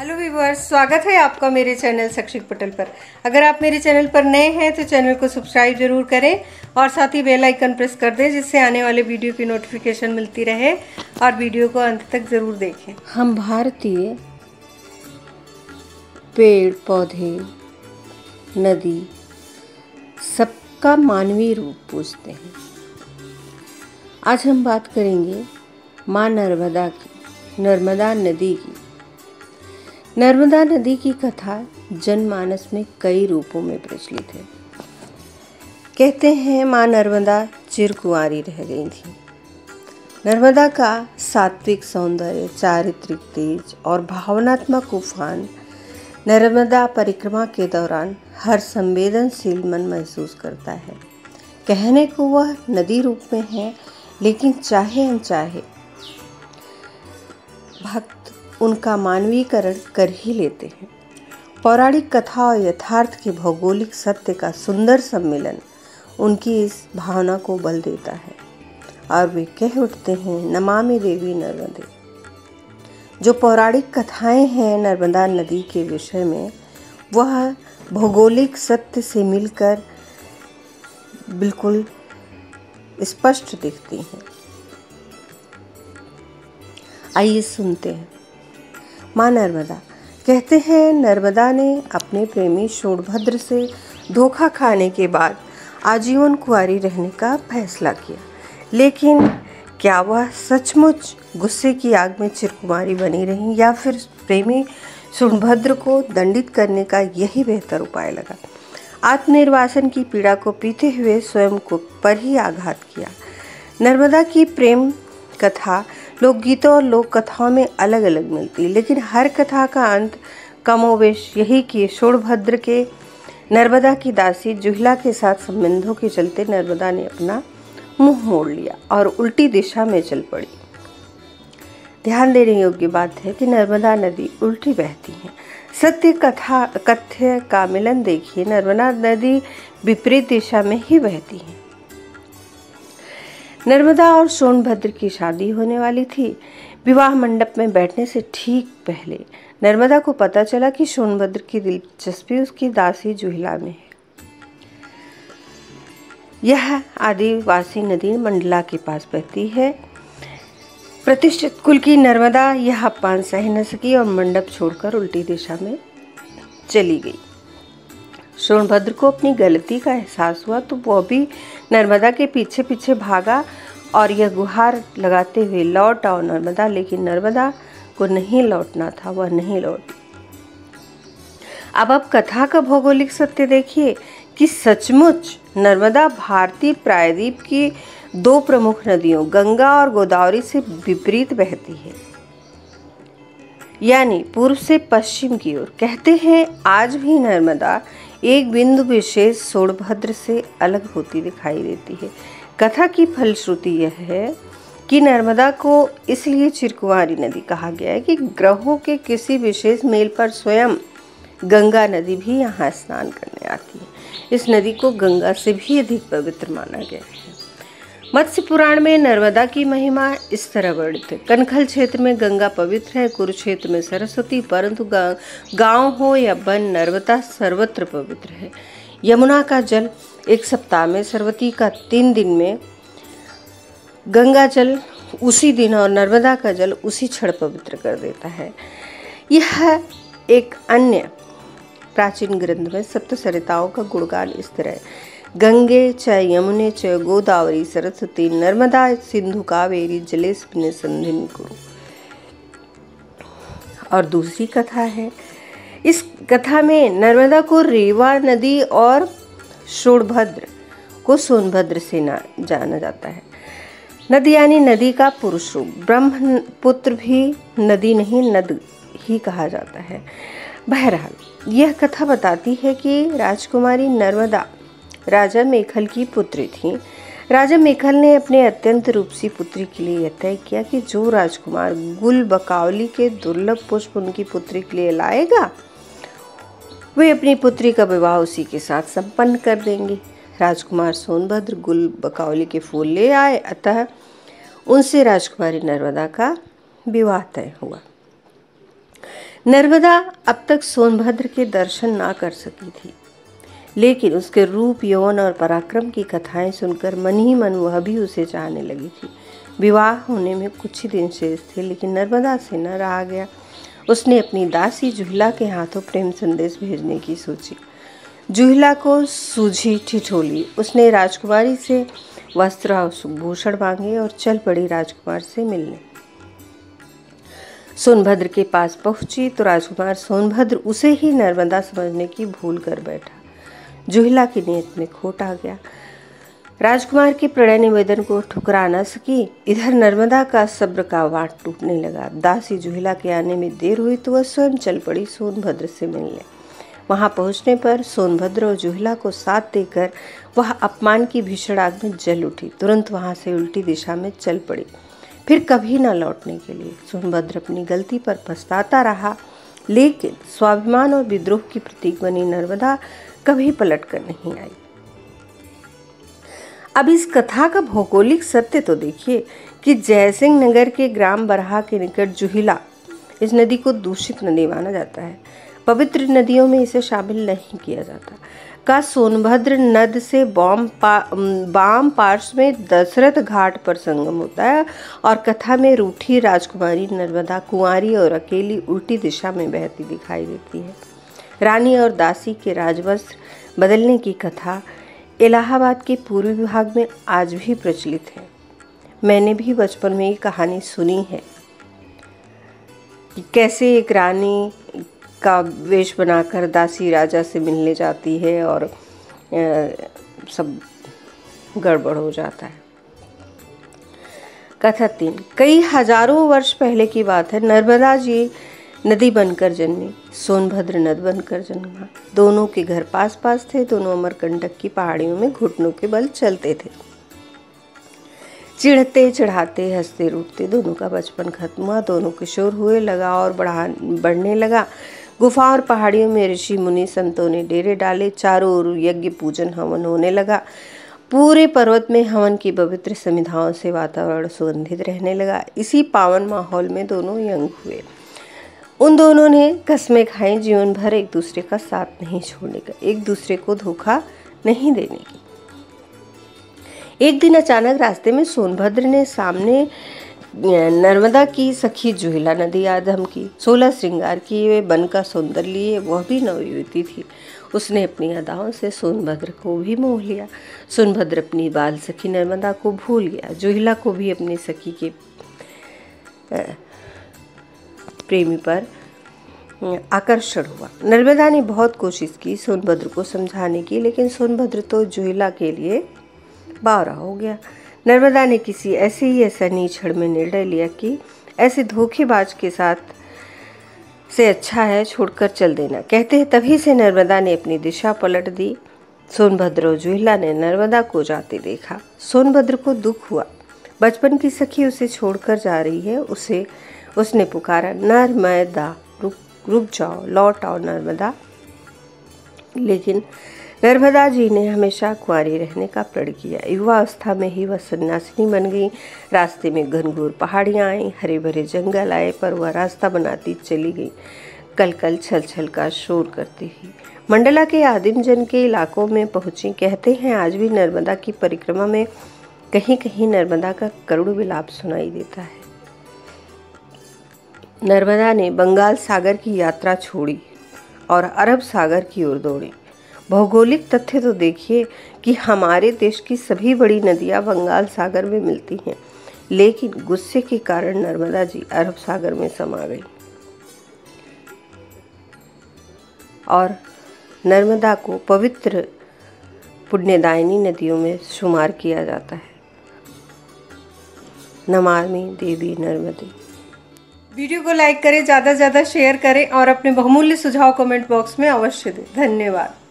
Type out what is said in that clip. Hello viewers, स्वागत है आपका मेरे चैनल शैक्षिक पटल पर। अगर आप मेरे चैनल पर नए हैं तो चैनल को सब्सक्राइब जरूर करें और साथ ही बेल आइकन प्रेस कर दें, जिससे आने वाले वीडियो की नोटिफिकेशन मिलती रहे। और वीडियो को अंत तक जरूर देखें। हम भारतीय पेड़ पौधे नदी सबका मानवीय रूप पूजते हैं। आज हम बात करेंगे माँ नर्मदा की, नर्मदा नदी की। नर्मदा नदी की कथा जनमानस में कई रूपों में प्रचलित है। कहते हैं माँ नर्मदा चिरकुंवारी रह गई थी। नर्मदा का सात्विक सौंदर्य, चारित्रिक तेज और भावनात्मक उफान नर्मदा परिक्रमा के दौरान हर संवेदनशील मन महसूस करता है। कहने को वह नदी रूप में है, लेकिन चाहे अनचाहे भक्त उनका मानवीकरण कर ही लेते हैं। पौराणिक कथा और यथार्थ के भौगोलिक सत्य का सुंदर सम्मेलन उनकी इस भावना को बल देता है और वे कह उठते हैं, नमामि देवी नर्मदे। जो पौराणिक कथाएं हैं नर्मदा नदी के विषय में, वह भौगोलिक सत्य से मिलकर बिल्कुल स्पष्ट दिखती हैं। आइए सुनते हैं। माँ नर्मदा कहते हैं, नर्मदा ने अपने प्रेमी सोनभद्र से धोखा खाने के बाद आजीवन कुंवारी रहने का फैसला किया। लेकिन क्या वह सचमुच गुस्से की आग में चिरकुमारी बनी रही, या फिर प्रेमी सोनभद्र को दंडित करने का यही बेहतर उपाय लगा? आत्मनिर्वासन की पीड़ा को पीते हुए स्वयं को पर ही आघात किया। नर्मदा की प्रेम कथा लोकगीतों और लोक कथाओं में अलग अलग मिलती, लेकिन हर कथा का अंत कमोवेश यही कि सोनभद्र के नर्मदा की दासी जुहिला के साथ संबंधों के चलते नर्मदा ने अपना मुंह मोड़ लिया और उल्टी दिशा में चल पड़ी। ध्यान देने योग्य बात है कि नर्मदा नदी उल्टी बहती है। सत्य कथा कथ्य का मिलन देखिए। नर्मदा नदी विपरीत दिशा में ही बहती है। नर्मदा और सोनभद्र की शादी होने वाली थी। विवाह मंडप में बैठने से ठीक पहले नर्मदा को पता चला कि सोनभद्र की दिलचस्पी उसकी दासी जुहिला में है। यह आदिवासी नदी मंडला के पास बहती है। प्रतिष्ठित कुल की नर्मदा यह अपमान सह न सकी और मंडप छोड़कर उल्टी दिशा में चली गई। सोनभद्र को अपनी गलती का एहसास हुआ तो वह भी नर्मदा के पीछे पीछे भागा और यह गुहार लगाते हुए, लौट आओ नर्मदा। लेकिन नर्मदा को नहीं लौटना था, वह नहीं लौटी। अब आप कथा का भौगोलिक सत्य देखिए कि सचमुच नर्मदा भारतीय प्रायद्वीप की दो प्रमुख नदियों गंगा और गोदावरी से विपरीत बहती है, यानी पूर्व से पश्चिम की ओर। कहते हैं आज भी नर्मदा एक बिंदु विशेष सोनभद्र से अलग होती दिखाई देती है। कथा की फलश्रुति यह है कि नर्मदा को इसलिए चिरकुंवारी नदी कहा गया है कि ग्रहों के किसी विशेष मेल पर स्वयं गंगा नदी भी यहाँ स्नान करने आती है। इस नदी को गंगा से भी अधिक पवित्र माना गया है। मत्स्य पुराण में नर्मदा की महिमा इस तरह वर्णित है। कनखल क्षेत्र में गंगा पवित्र है, कुरुक्षेत्र में सरस्वती, परंतु गांव हो या वन नर्मदा सर्वत्र पवित्र है। यमुना का जल एक सप्ताह में, सरस्वती का 3 दिन में, गंगा जल उसी दिन और नर्मदा का जल उसी क्षण पवित्र कर देता है। यह एक अन्य प्राचीन ग्रंथ में सप्तसरिताओं का गुणगान इस तरह है। गंगे च यमुने च गोदावरी सरस्वती नर्मदा सिंधु कावेरी जलेस्मिन् सन्धिं कुरु। और दूसरी कथा है, इस कथा में नर्मदा को रेवा नदी और सोनभद्र को सोनभद्र से जाना जाता है। नद यानी नदी का पुरुष रूप। ब्रह्म पुत्र भी नदी नहीं, नद ही कहा जाता है। बहरहाल यह कथा बताती है कि राजकुमारी नर्मदा राजा मेखल की पुत्री थी। राजा मेखल ने अपने अत्यंत रूपसी पुत्री के लिए यह तय किया कि जो राजकुमार गुल बकावली के दुर्लभ पुष्प उनकी पुत्री के लिए लाएगा, वे अपनी पुत्री का विवाह उसी के साथ संपन्न कर देंगे। राजकुमार सोनभद्र गुल बकावली के फूल ले आए, अतः उनसे राजकुमारी नर्मदा का विवाह तय हुआ। नर्मदा अब तक सोनभद्र के दर्शन ना कर सकी थी, लेकिन उसके रूप, यौवन और पराक्रम की कथाएं सुनकर मन ही मन वह भी उसे चाहने लगी थी। विवाह होने में कुछ ही दिन शेष थे, लेकिन नर्मदा से न रहा गया। उसने अपनी दासी जुहिला के हाथों प्रेम संदेश भेजने की सोची। जुहिला को सूझी ठिठोली। उसने राजकुमारी से वस्त्र आभूषण मांगे और चल पड़ी राजकुमार से मिलने। सोनभद्र के पास पहुंची तो राजकुमार सोनभद्र उसे ही नर्मदा समझने की भूल कर बैठा। जुहिला की नीयत में खोटा गया। राजकुमार के प्रणय निवेदन को ठुकरा न सकी। इधर नर्मदा का सब्र का वाट टूटने लगा। दासी जुहिला के आने में देर हुई तो वह स्वयं चल पड़ी सोनभद्र से मिलने। वहां पहुंचने पर सोनभद्र और जुहिला को साथ देकर वह अपमान की भीषण आग में जल उठी। तुरंत वहां से उल्टी दिशा में चल पड़ी, फिर कभी न लौटने के लिए। सोनभद्र अपनी गलती पर पछताता रहा, लेकिन स्वाभिमान और विद्रोह की प्रतीक बनी नर्मदा कभी पलट कर नहीं आई। अब इस कथा का भौगोलिक सत्य तो देखिए कि जयसिंह नगर के ग्राम बरहा के निकट जुहिला, इस नदी को दूषित नदी माना जाता है, पवित्र नदियों में इसे शामिल नहीं किया जाता, का सोनभद्र नद से बाम पार्श्व में दशरथ घाट पर संगम होता है और कथा में रूठी राजकुमारी नर्मदा कुंवारी और अकेली उल्टी दिशा में बहती दिखाई देती है। रानी और दासी के राजवस्त्र बदलने की कथा इलाहाबाद के पूर्वी भाग में आज भी प्रचलित है। मैंने भी बचपन में ये कहानी सुनी है कि कैसे एक रानी का वेश बनाकर दासी राजा से मिलने जाती है और सब गड़बड़ हो जाता है। कथा 3। कई हजारों वर्ष पहले की बात है। नर्मदा जी नदी बनकर जन्मी, सोनभद्र नद बनकर जन्मा। दोनों के घर पास पास थे। दोनों अमरकंटक की पहाड़ियों में घुटनों के बल चलते थे। चिढ़ते चढ़ाते हंसते रूठते दोनों का बचपन खत्म हुआ। दोनों किशोर हुए, लगाव और बढ़ने लगा। गुफा और पहाड़ियों में ऋषि मुनि संतों ने डेरे डाले। चारों ओर यज्ञ पूजन हवन होने लगा। पूरे पर्वत में हवन की पवित्र समिधाओं से वातावरण सुगंधित रहने लगा। इसी पावन माहौल में दोनों यंग हुए। उन दोनों ने कसमें खाई जीवन भर एक दूसरे का साथ नहीं छोड़ने का, एक दूसरे को धोखा नहीं देने की। एक दिन अचानक रास्ते में सोनभद्र ने सामने नर्मदा की सखी जुहिला नदी आधम की 16 श्रृंगार किए हुए बन का सौंदर्य लिए, वह भी नवयुवती थी। उसने अपनी अदाओं से सोनभद्र को भी मोह लिया। सोनभद्र अपनी बाल सखी नर्मदा को भूल गया। जुहिला को भी अपनी सखी के प्रेमी पर आकर्षण हुआ। नर्मदा ने बहुत कोशिश की सोनभद्र को समझाने की, लेकिन सोनभद्र तो जुहिला के लिए बावरा हो गया। नर्मदा ने किसी ऐसे ही ऐसा क्षण में निर्णय लिया कि ऐसे धोखेबाज के साथ से अच्छा है छोड़कर चल देना। कहते हैं तभी से नर्मदा ने अपनी दिशा पलट दी। सोनभद्र और जुहिला ने नर्मदा को जाते देखा। सोनभद्र को दुख हुआ। बचपन की सखी उसे छोड़कर जा रही है। उसने पुकारा, नर्मदा रुक जाओ, लौट आओ नर्मदा। लेकिन नर्मदा जी ने हमेशा कुंवारी रहने का प्रण किया। युवावस्था में ही वह सन्यासिनी बन गई। रास्ते में घनघोर पहाड़ियाँ आईं, हरे भरे जंगल आए, पर वह रास्ता बनाती चली गई, कलकल छलछल का शोर करती हुई। मंडला के आदिम जन के इलाकों में पहुँची। कहते हैं आज भी नर्मदा की परिक्रमा में कहीं कहीं नर्मदा का करुण विलाप सुनाई देता है। नर्मदा ने बंगाल सागर की यात्रा छोड़ी और अरब सागर की ओर दौड़ी। भौगोलिक तथ्य तो देखिए कि हमारे देश की सभी बड़ी नदियां बंगाल सागर में मिलती हैं, लेकिन गुस्से के कारण नर्मदा जी अरब सागर में समा गई और नर्मदा को पवित्र पुण्यदायिनी नदियों में शुमार किया जाता है। नमामि देवी नर्मदे। वीडियो को लाइक करें, ज़्यादा से ज़्यादा शेयर करें और अपने बहुमूल्य सुझाव कमेंट बॉक्स में अवश्य दें। धन्यवाद।